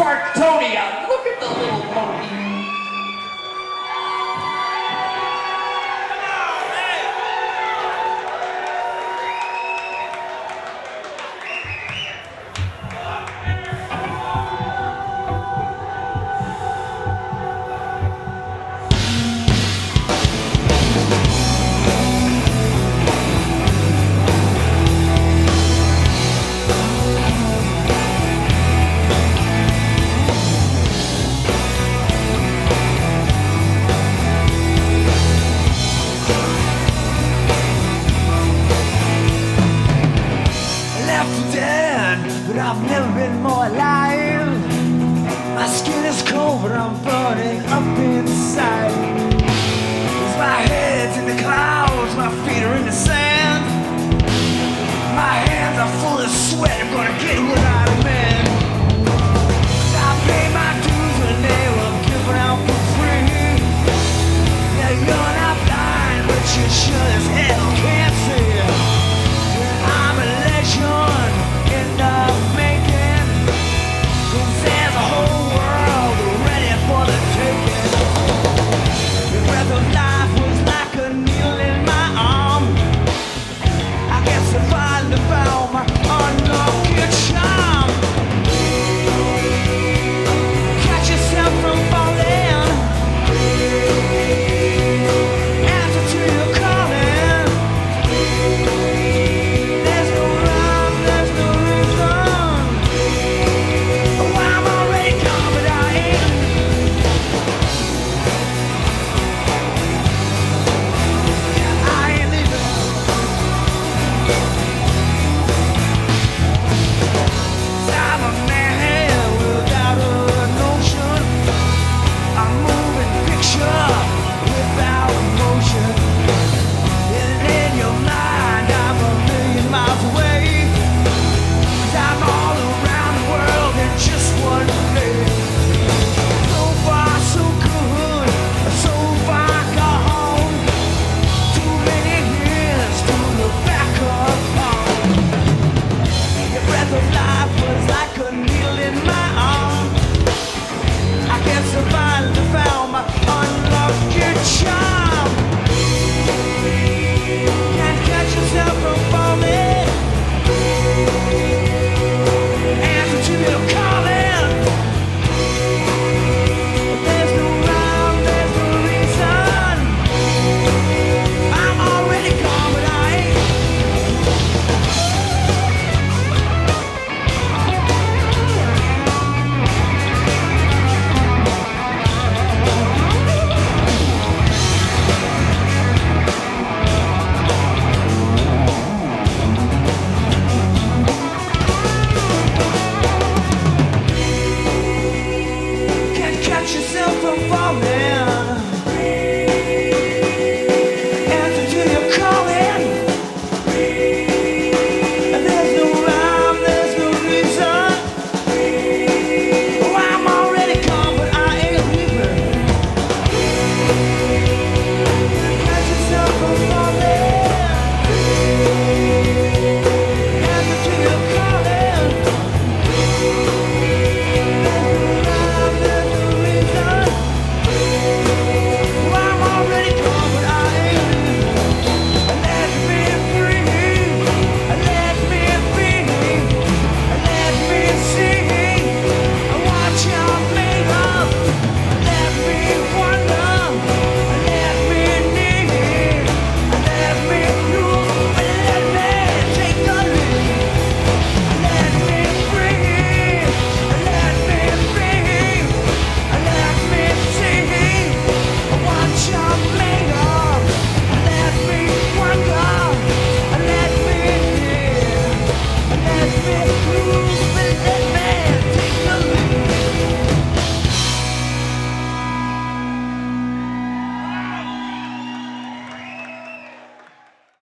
Sparktonia. Look at the little monkey. I've never been more alive. My skin is cold, but I'm burning up inside. My head's in the clouds, my feet are in the sand. My hands are full of sweat, I'm gonna get what I demand. I paid my dues when they were given out for free. Now you're not blind, but you sure as hell can't see. I'm a legend in the yourself from falling.